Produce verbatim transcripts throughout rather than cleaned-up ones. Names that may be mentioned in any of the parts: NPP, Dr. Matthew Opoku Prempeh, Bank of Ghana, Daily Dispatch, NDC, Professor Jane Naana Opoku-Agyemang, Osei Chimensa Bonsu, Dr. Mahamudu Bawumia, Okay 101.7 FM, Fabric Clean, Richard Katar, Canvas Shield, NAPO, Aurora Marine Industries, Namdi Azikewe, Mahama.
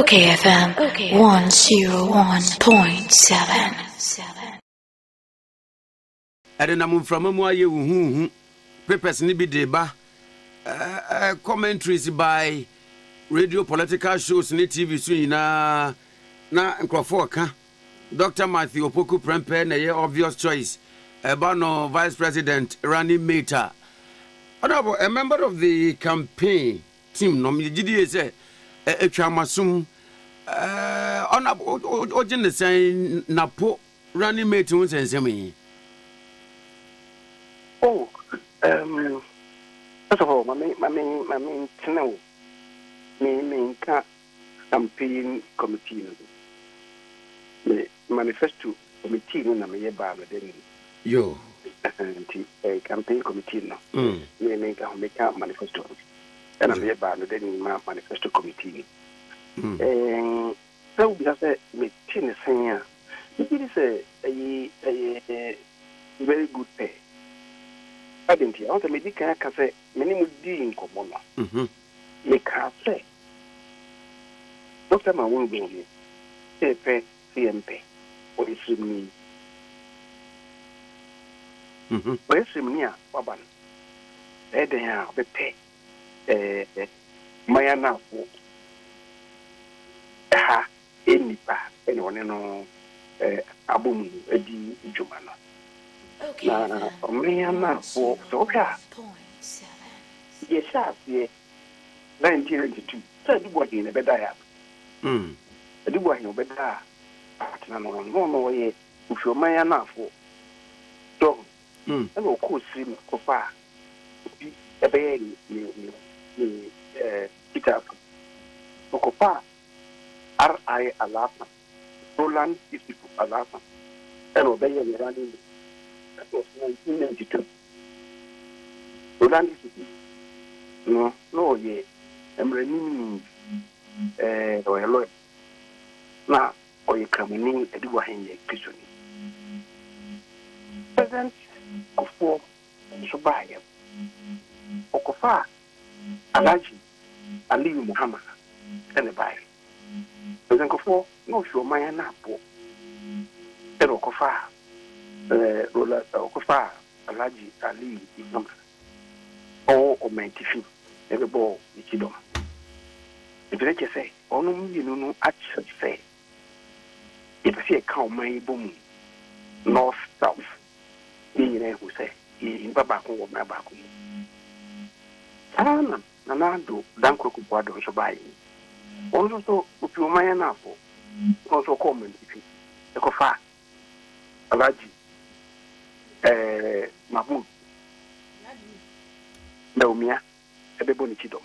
Okay F M one oh one point seven. I don't know from who papers ni be deba commentaries by radio political shows ni T V so na na nkrofo ka Doctor Matthew Opoku Prempeh na ye obvious choice about no vice president running mate. Honorable, a member of the campaign team no me gidi say etwamasum eh honorable ojin say na po running mate won sensem. Oh, um, first of all, my main, my main, my main channel, my main campaign committee, my manifesto committee, no, my yeba, my deni. Yo. The campaign committee, no. Hmm. My main campaign manifesto, and my yeba, my deni, my manifesto committee. Hmm. And so we have said, my team is saying, it is a a a very good pay. I didn't hear. I want to make a cafe, many would be in common. Make her say, Doctor Mahamudu Bawumia, C M P, or is me. Where's Simia, Baban? There they are, the pay, Mayana, ha, any part, anyone, you know, Abum, Eddie, Jumana. Okay. Na omiyama wo soka. Yes, sir. nineteen ninety-two. So the boy in the bed I. Mm. The boy in the bed I. Atana no no no ye. Ufu maya na fo. So. Mm. E go ko si me ko fa. Bi e be ye ni ni eh kita. Ko fa. R I Alapa. Roland is the Alapa. E no be ye running. That was nineteen ninety-two. No, no, yeah. I'm running. Eh, or a lawyer. Now, or you come in and do a hand question. Present of four, Sobaya, Okofa, Alaji, Ali Muhammad, and the buyer. Present of four, no, you're my anapo. And Okofa. Uh, Rola Okofa, Alaji Ali, example. All of my tissue, every ball, each dog. If you say, oh no, you know, I should say, if I see a cow, my boom, north, south, being there who say, in Babako or Nabaku. Salam, Nanando, Danko Kubado, Shabai. Also, if you may enough, also common, if you, Okofa, Alaji. Eh, Mahmoud, Naumia, a baby chidom.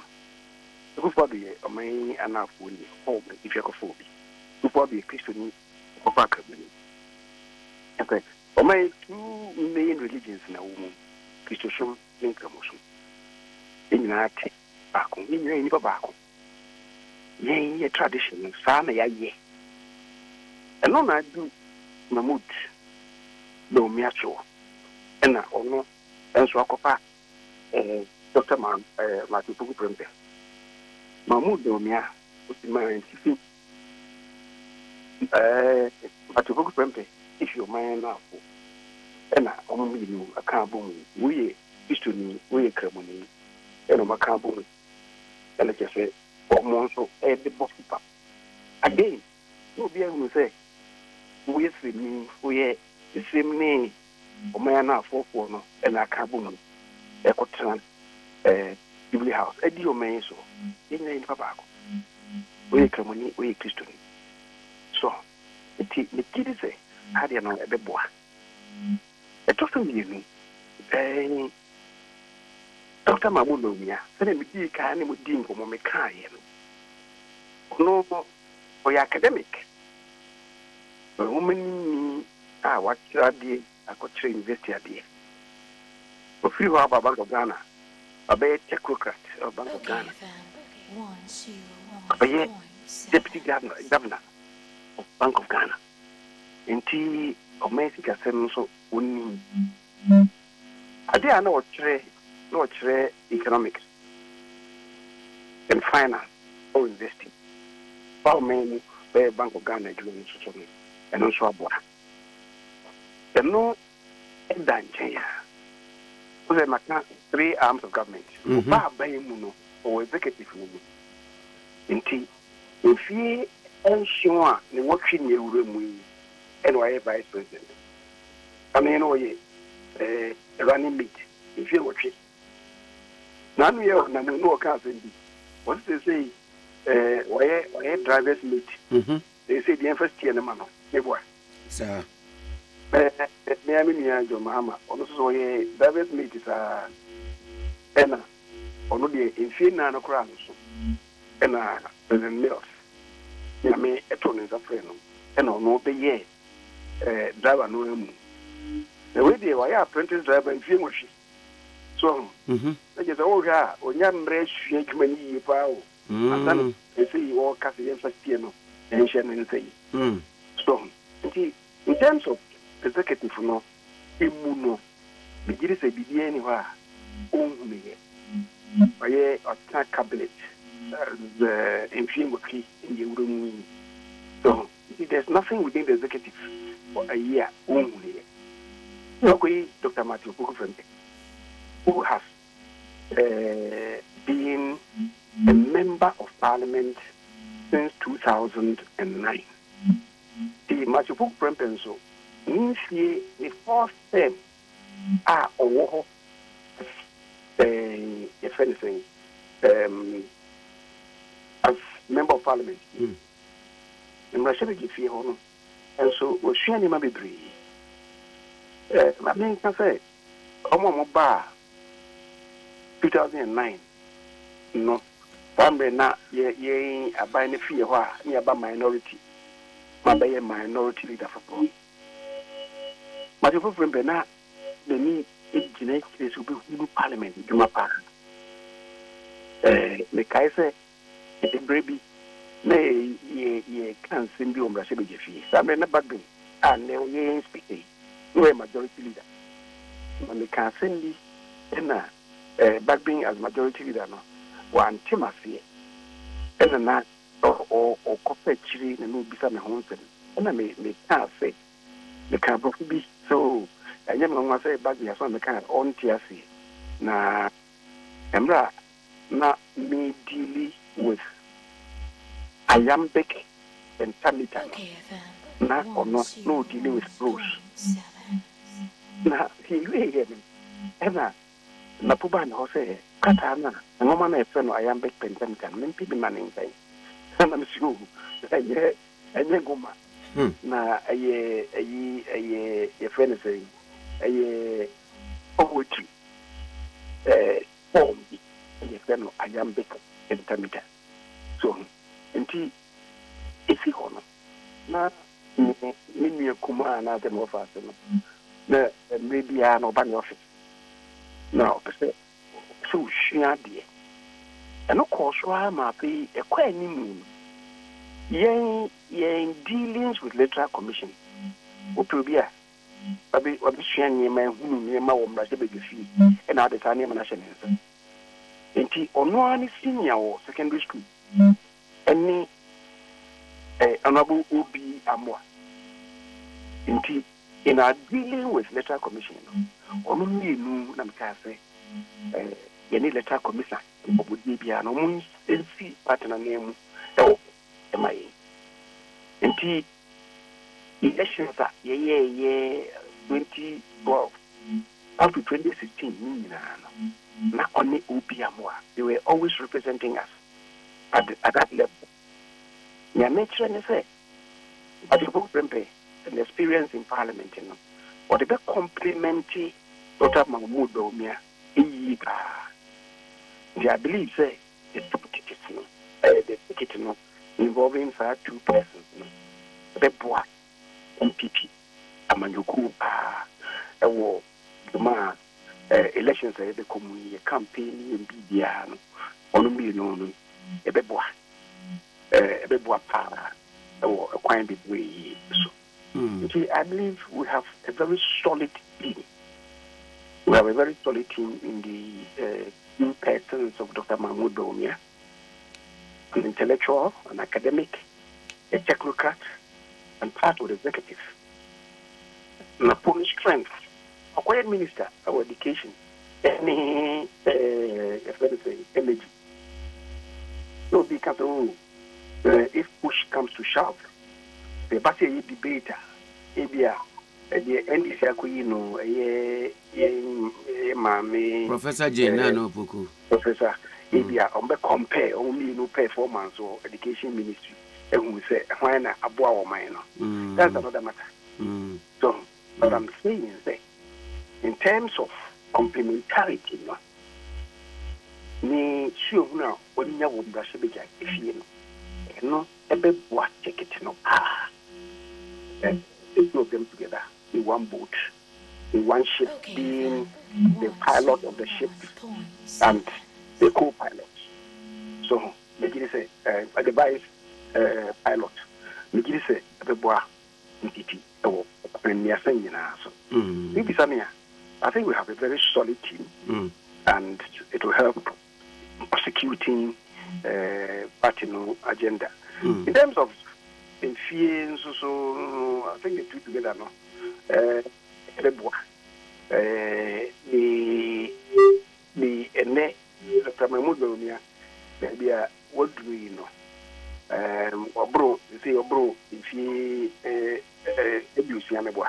The good body, a man and a fool, home, if you're a fool. The body, a Christian, or back. Okay, or my two main religions in a woman, Christian, and Kamosu. In your tea, Baku, in your neighbor Baku. Yea, a tradition, Sana, yea. And on I do, Mahmoud, Naumia, sure. And I honor and so I Doctor Matthew Opoku Prempeh. Mahamudu Bawumia, my sister, Matthew Opoku Prempeh, if you mind now, and I honor you, I can't boom, we used to me, we a cremony, and I can't boom. And I just say, or Monso, and the bossy pap. Again, you'll be able to say, we see me, we see me. Omana for no and a carbon equatran eh Jubilee House. A deal may so in the Babaco. We cremony, we Christian. So the kid is a had an old boy. A doctor me, eh, Doctor Mahamudu Bawumia, send me the kind of dean for Momekai. No, for your academic. A woman, ah, what you are dear. I could train this idea. But few are Bank of Ghana, a bad technocrat of Bank of Ghana, a deputy governor, governor of Bank of Ghana, and T of Mexico, so only. I dare not trade, not trade economics and finance or investing. Paul Memu, the Bank of Ghana, and also Abora. And no, and Danjaya. There are three arms of government. Oba Bayemuno, or executive woman. Indeed, if ye and she want the watching you room, and why a vice president. I mean, oh, ye running meat, if you watch it. None of you have no account. What they say? Uh, why, why drivers meet? Mm-hmm. They say the first year, the man, the boy. Sir, I mean, your mamma, also, a drivers meet is a Anna, or not the infinite crowns, and a dozen meals. You may a ton is a friend, and on no pay a driver no room. The way they were apprentice driver in few machines. So, I just all got or young race, shake many you power. And then they say you all cast against a piano and shame and say. So, in terms of executive, no, immuno, the Giris a B D anywhere, only a attack cabinet, the infirmary in the room. So, there's nothing within the executive for a year only. Okay, Doctor Matthew Opoku Prempeh, who has uh, been a member of parliament since two thousand nine. The Matthew Opoku Prempeh so means he the first term are over if anything um, as member of parliament. Mm. And so we share him a bit. I mean, I say, bar two thousand and nine. No, I'm not ye a buying a fee nearby minority. My bay minority leader for Paul. But if we bring not the need in genetics to be parliament, you my parent. The Kaiser, the baby, nay, ye can't send you on Brazil. I'm in a backroom and they ain't speaking. No majority leader. When they can send me, and uh, back being as majority leader, no, one team as here, and then or or or corporate chili and no beside my home, and I may may can't say the can't be so. I never want to say back the son the can't on T S C. Nah, Emra, not me dealing with iambic and pentameter. Nah, or not no dealing with rules. Na hiwe yeye ena na pubani hose katana ngoma na efeno ayambe penjani kana mimi bimaningai na msiku aye aye ngoma na aye aye aye efeno siri aye oguti eh pombi efeno ayambe penjani kana so nti isi kono na mimi yakuma na temo fasi na the media no ban office. No, because so she had it. And of course, why my pay a quite new moon? In dealings with electoral commission. What will be a baby? What is she and your man whom your mom was able to see and other tiny nationals? And he on one senior or secondary school. And me, Honorable Obi Amwa. And he. In our dealing with electoral commission, only no Namcase, any electoral commissioner would be an almost empty partner name. Oh, am I? Indeed, elections are yeah, yeah, yeah, twenty twelve up to twenty sixteen. Not only Ubiamwa, they were always representing us at, the, at that level. Yamature, say, but the book Prempeh. An experience in parliament, you know, or the best complimentary Doctor Mahamudu Bawumia. I believe say the two tickets, you know, uh, the ticket, you know, involving uh, two persons, you know, the boy, N P P, Amanyuku, ah, uh, war, uh, elections, uh, the community campaign, and B D A, only you know, a boy, a boy, para, or a kind of way. Mm. See, I believe we have a very solid team. We have a very solid team in the uh, new persons of Doctor Mahamudu Bawumia, an intellectual, an academic, a technocrat and part of the executive. My Polish strength, a quiet minister, our education, any, uh, let us say, energy. No, because uh, if push comes to shove, the battery debater, A B R, the N D C, Professor Jane Naana Opoku. Professor, A B R, on the compare only no performance or education ministry, and we say, why not a boy or minor? That's another matter. Mm. So, what I'm saying is that in terms of complementarity, no, ni sure now when you would brush a if you know, a baby was taking no. Ah, and two of them together in one boat, in one ship, okay, being the pilot of the ship and the co pilot. So, make it say, uh, advise uh, pilot, make it say, the boy, entity. Mm. I think we have a very solid team, mm. and it will help prosecuting uh, Patino agenda. Mm. In terms of influence, so I think the two together, no, uh, the the the Doctor Mahamudu Bawumia, maybe a what do you know? Um, or bro, you say, or bro, if he. You see, I'm a boy.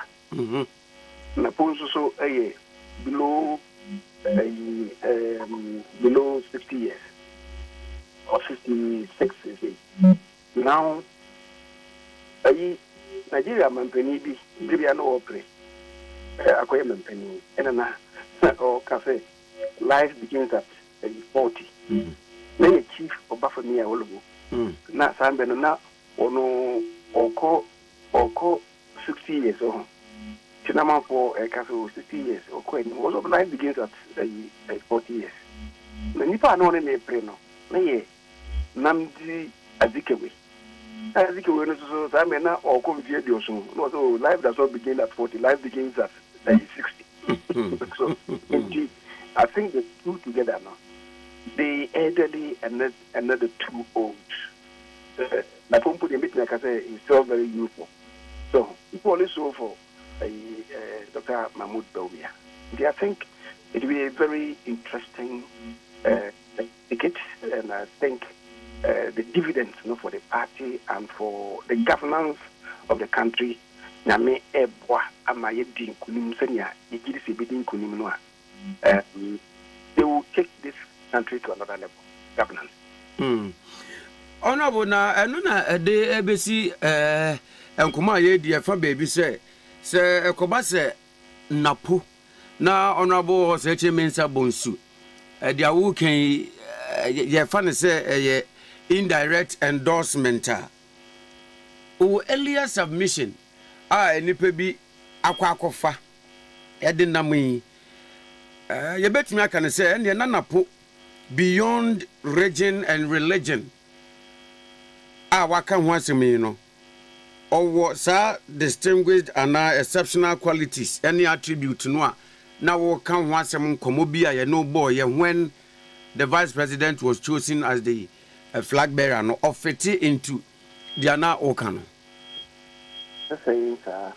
So below below fifty years or fifty-six. Now, I Nigeria man penny be I know operate. I call him penny. And or cafe life begins at forty. Many chief of Bafania will go. Now, San Benona or no or call or call. Sixty years old. Tinaman for a castle sixty years or queen. Most of life begins at forty years. The Nipa no name preno. Nay, Namdi Azikewe. Azikewe is a man or convivial. No, life does not begin at forty, life begins at sixty. So, indeed, I think the two together now, the elderly and another two old. My phone put in meeting, like I say, is still very youthful. So, it was so for uh, uh, Doctor Mahamudu Bawumia. I think it will be a very interesting uh, ticket, and I think uh, the dividends, you know, for the party and for the governance of the country, Name Ebwa Amayedin Kunim Senya, Igiri Sibidin Kunim Noa, they will take this country to another level, governance. Mm. Honorable, now, I know that the A B C. Enkuma ye die fa baby se se ekoba se napo na onabo se chemensa bonsu e dia wo kan ye fa ne se ye indirect endorsement o earlier submission a enipa bi akwa akofa ye de namin eh ye betimi aka ne se ne na napo beyond region and religion a waka ho asemi no or what sir distinguished and exceptional qualities, any attribute no now will come once among Komobia, no boy, and when the vice president was chosen as the uh, flag bearer, no of it into Diana Okano. The same, sir.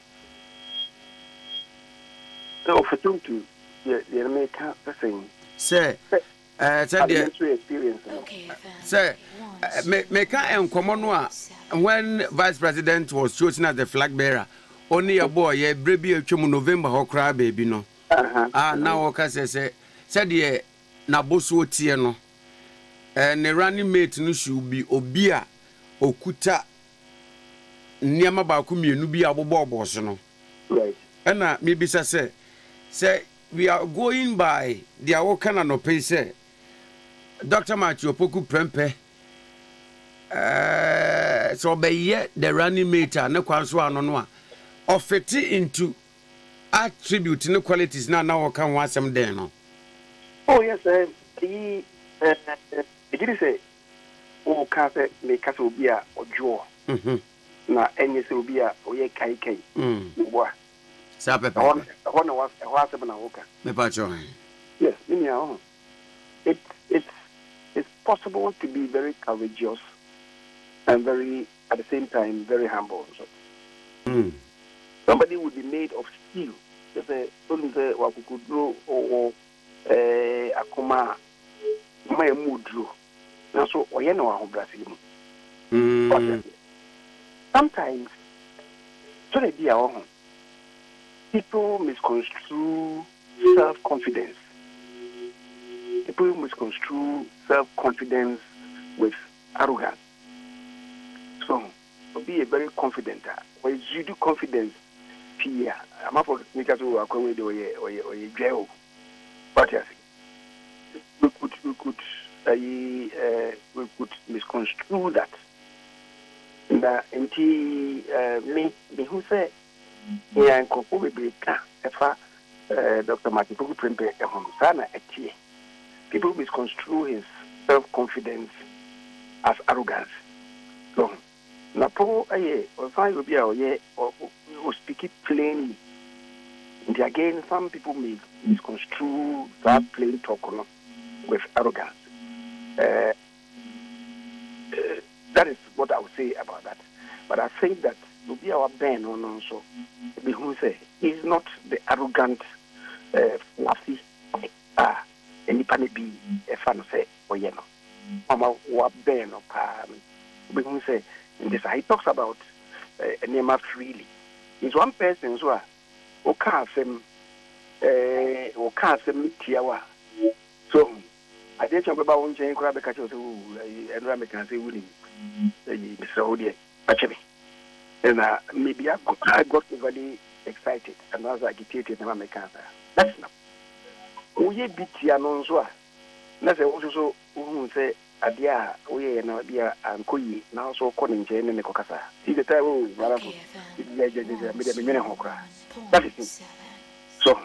No, for two to the American, the same, sir. Uh, sir, the experience, sir, make and common when vice president was chosen as the flag bearer, only a boy, a baby, a chum November, or cry baby, no. Ah, now, Okas said, said, yeah, Naboso Tiano, and the running mate no should be Obia, Okuta, Niama Bakumi, Nubia Bobosono. Right. And I maybe say, say, we are going by the Awokana no pay, say. Doctor Matthew Opoku Prempeh. Uh, so be yet the running mate and no kwanswa no no of it into attribute no qualities now now can want some there no. Oh yes, uh he uh did say oh can say me castle be a ojo na any say be a oye kai kai boy sa pepe one was was na woka me pa join. Yes, me now it it's it's possible to be very courageous. Uh, and very, at the same time, very humble. So, mm. somebody would be made of steel. Just a don't say what we could do or a akuma my mood drew. Now so oye no aho Brazil. Sometimes so they be our own. People misconstrue self-confidence. People misconstrue self-confidence with arrogance. So, be a very confident. When you do confidence, Pia, I'm not going to go with the jail. But yes, we could, we could, uh, we could misconstrue that. And uh, me, me who say, yeah, and Coco will be a Doctor Matthew Opoku Prempeh a home sana at here. People misconstrue his self-confidence as arrogance. So, Napo, aye, or five will be our year or speak it plainly. And again, some people may misconstrue that plain talk no, with arrogance. Uh, uh, that is what I would say about that. But I think that will be our Ben on also. Behunse is not the arrogant, uh, fluffy, ah, any panic be a fan say, or yeno. Ama wa Ben or Pam. Behunse. This, he talks about uh, Nema freely. He's one person who can't say, so, I did talk about one chain crab catcher who and Rami can say, Willie, Mister Odier, actually. And maybe I got very excited and was agitated in my cancer. That's not. We beat Yanonzoa. That's also who say, Adia, we and Adia and Kui now so calling Jane and Cocasa. See the Taiwan, that is it. So,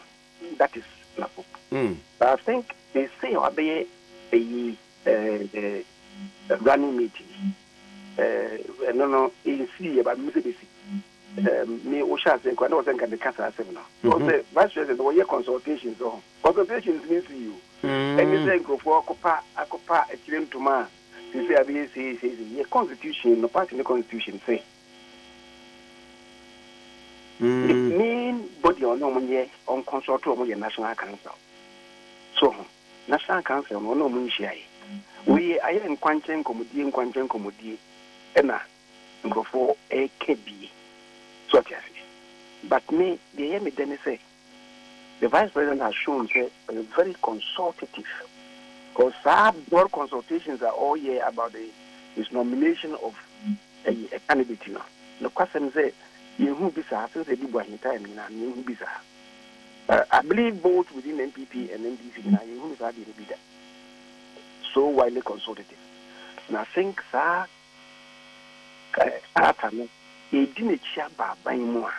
that is Napo. Mm. I think they say obey a running meeting. Uh, no, no, you see about Mississippi. Me, Osha, and Quano, and can the Casa seminar. So, the vice president, were your consultations on consultations means you. And you say, go for a copa, a copa, a children to ma. You say, I believe, says the constitution, the part in the constitution, say. The main body on no money on consultation with the National Council. So, National Council, no money share. We are in Quanchen Comedy and Quanchen Comedy, and I go for a K B. So, but me, the hear me then say, the vice president has shown say, very consultative. Because some board consultations are all year about the, his nomination of a, a candidate. You know, the question say, you who be sir, since they do one time, you who be sir. I believe both within N P P and N D C, you who be sir, be that. So widely consultative. And I think sir, at a he didn't share by more.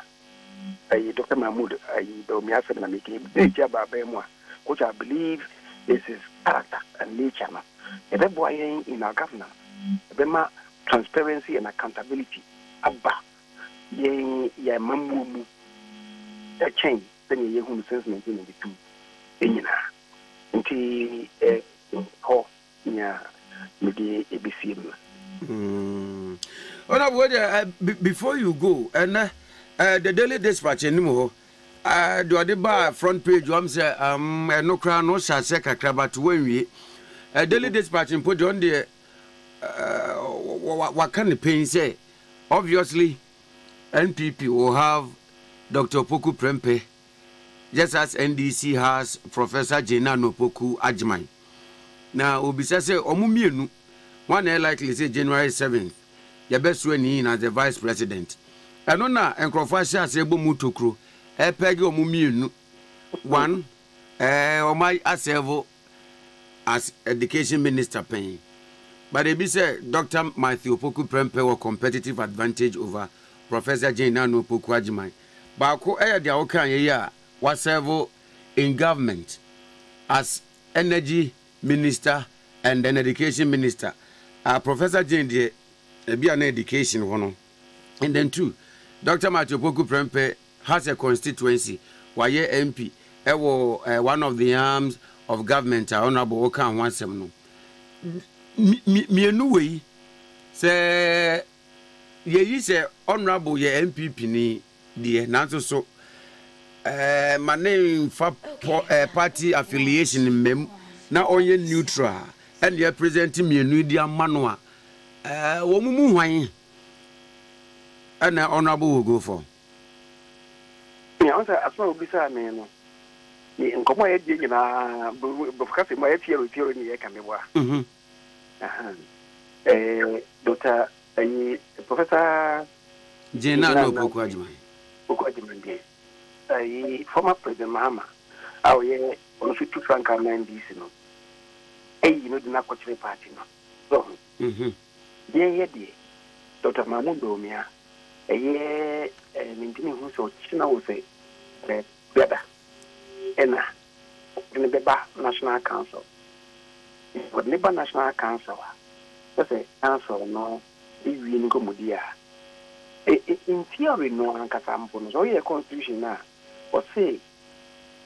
Doctor Mahamudu Bawumia said, he didn't share by more, which I believe is his character and nature. The boy in our governance, the transparency and accountability, Abba, Yang Yamamu, a change, then you whom since nineteen ninety-two, in the hall, near the A B C. Hmm. Uh, before you go, and uh, uh, the Daily Dispatch anymore. Uh, do I deba front page? I'm say um no crown no shaseka krabat when we a Daily Dispatch and put on the uh what can the pain say? Obviously, N P P will have Doctor Opoku Prempeh, just as N D C has Professor Jane Naana Opoku-Agyemang. Now Obisa say Omumienu. One air likely say January seventh. Your best when in as the vice president. And on that, and Crofasha Sebo Mutokru, a peg or mumu one, or my asevo as education minister paying. But it be said, Doctor Matthew Opoku Prempeh or competitive advantage over Professor Jane Naana Opoku-Agyemang. But I call air the Okanya, whatever in government as energy minister and an education minister. Uh, Professor Jane de uh, be an education one. And then two, Doctor Matthew Opoku Prempeh has a constituency. Waye M P, ewo uh, one of the arms of government, uh, Honorable Okan Wansem no. Mi mi mi say ye say honorable ye N P P ni de nanso so eh my name for party affiliation mem na onye neutral and they present me enu di amano eh wo mu hwan and honorable will go for me answer as well be say me no ni nkomo ye di nyina bo focus mo ye tiero tiero ni ye ka me wa mhm aha eh Doctor Professor Jane Naana Opoku-Agyemang Opoku-Agyemang I former President Mahama awo ye on su two franca N D C no eh you know the na culture party no so mhm ye ye de Doctor Mahamudu Bawumia eh ye mintini hu so china wo se eh beba ena ni beba National Council but ni ba National Council wa se council no e wi ni komodia in theory no ankasa mpo no so ye constitution na o se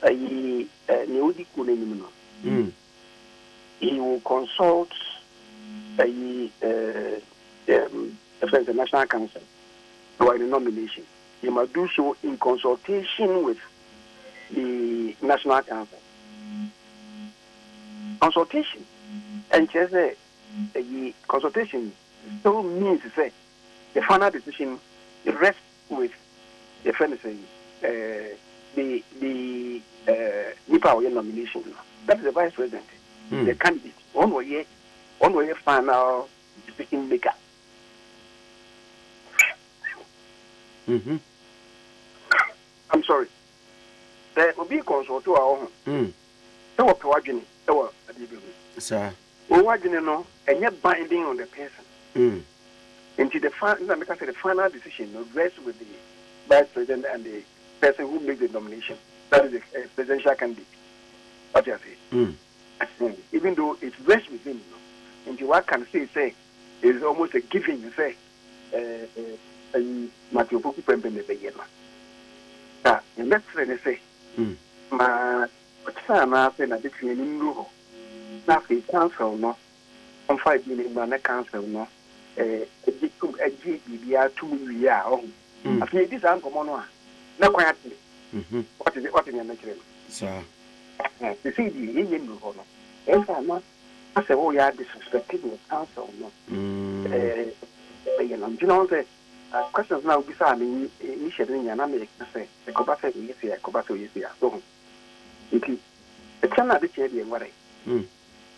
ayi ne odi ko ne nimno mm he will consult ayi uh um the National Council for the nomination. He must do so in consultation with the National Council. Consultation and just a ayi consultation so means say the final decision rests with the friend saying uh, the the uh, Nipa Oye nomination. That is the vice president, mm. the candidate. One way, one way final decision maker. Mm-hmm. I'm sorry. There will be a consult to our own. There were progeny. There were a degree. Sir. No, and yet binding on the person. Mm. Until the final, because the final decision rests with the vice president and the person who makes the nomination. That is a presidential candidate. What you say? Mm. Even though it rests with him, until what can say say it is almost a given. You say, Matthew Opoku Prempeh the Begema. That the next friend say, my son has been addicted to Nuru. Now he cancel no. On five million man cancel no. Eh, dikum agi bibia tumwi a oh afi di san komo no a na kwan ati mhm what is what in your nature sir eh the thing you yin no no e fa ma ase wo ya disrespected with council no eh but you know you know the questions now be say me ni shedin ya na me say e ko ba say you say e ko ba say you say so iti e chana de che bi ngware mhm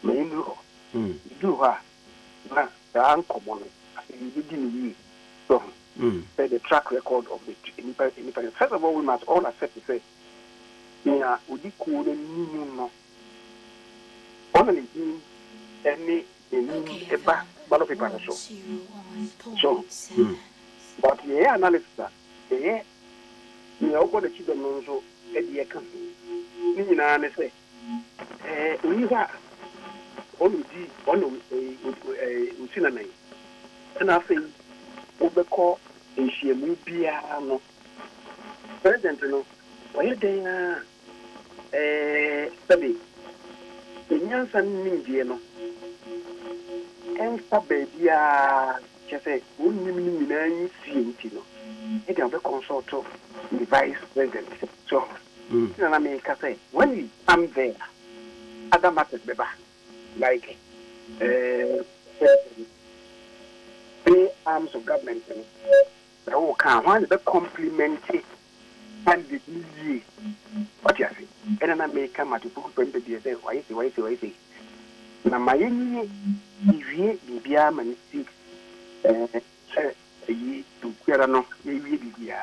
me no mhm do ha na uncommon. So, mm. the track record of the independent. First of all, we must all accept to say, yeah, we could not only any a ballot paper. So, but the analysis that the children at the country. We are only a and I think Obeko and she will be no president. No, why they are a baby. The young son Mindiano and Sabia Chase, who knew me, Sintino, it is a consort of the vice president. So, I mean, when I'm there, other matters be back. Like uh, three arms of government, they all come. One is the complementary and the easy. What you say? And then I may come at the book when the dear say, why is it? Why is it? Why is it? Now, my enemy, if he be a man, six, he to Kerano, maybe the year.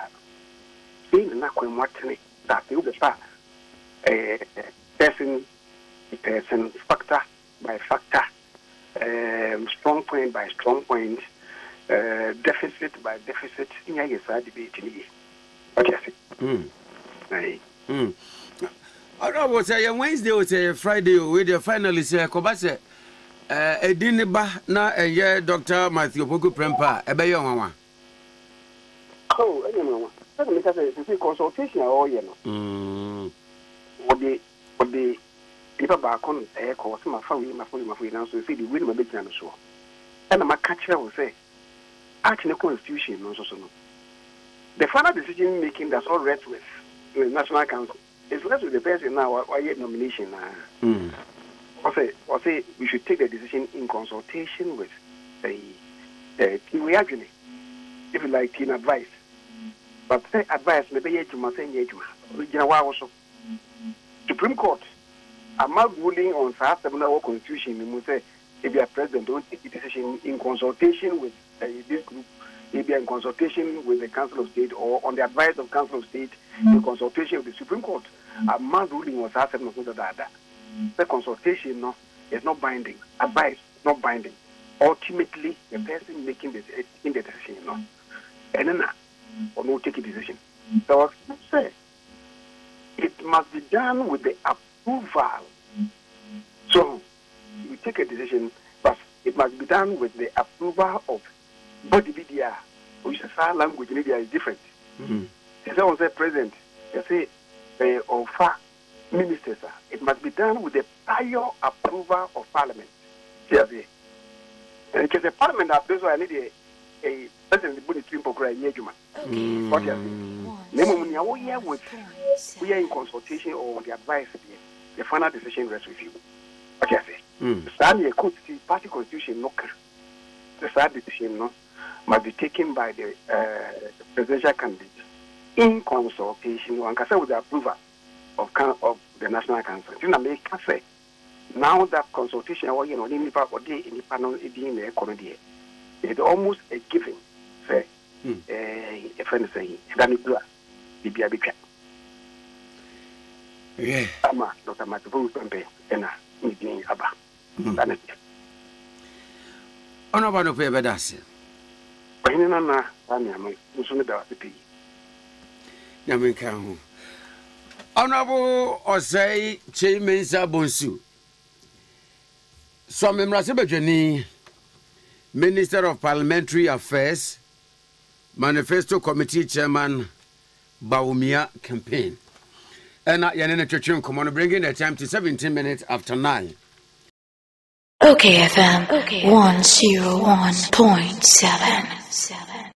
Saying that when watching that they will start a person, a person factor by factor, um, strong point by strong point, uh, deficit by deficit. Yeah, yes, I debate it. Okay, hmm. Hmm. I don't know what say Wednesday or say Friday with the finally say Kobase. Uh, a dinner na a year Doctor Matthew Opoku Prempeh. A bayon mama. Oh, I know. That's because it's a consultation or you know. Hmm. What the what the. Nipa ba kon eh ko se ma fa wi ma fo ma fo ina so se di wi ni ma be jana so. E na ma ka kire wo se act in the constitution. The final decision making that's all rests with the National Council. It's left with the person now why your nomination. Mm. Or say, or say we should take the decision in consultation with the the team, if you like team advice. But say advice maybe you must say you also. Supreme Court, I'm not ruling on the seminal constitution. You say if you are president, don't take the decision in consultation with uh, this group. Maybe in consultation with the Council of State or on the advice of Council of State, in consultation with the Supreme Court. A man ruling was asked that the consultation no, is not binding. Advice not binding. Ultimately, the person making the, in the decision no, and then or no take a decision. So I say it must be done with the approval. So you take a decision, but it must be done with the approval of. But the media, which is our language, media is different. Mm-hmm. As I was a president, they say, uh, of our ministers, it must be done with the prior approval of parliament. Yeah. And because the parliament approves, I need a president to put it in program. Yeah, Juma. What you say? We are in consultation or the advice. The final decision rests with you. What you say? Stand your party constitution, no. The sad decision no. must be taken by the uh, presidential candidate in consultation with the approval of, of the National Council. Now that consultation, you know, it's almost a given. Say, a friend saying, yeah. Doctor Matthew Opoku Prempeh, Honorable no pay bedasi. When na na amiam musume da pay. Na men kan ho. Honorable Osei Chimensa Bonsu. So memrase bedwani Minister of Parliamentary Affairs, Manifesto Committee Chairman Bawumia campaign. And yanene twetwe nkomo bringing the time to seventeen minutes after nine. Okay F M, okay. one oh one point seven.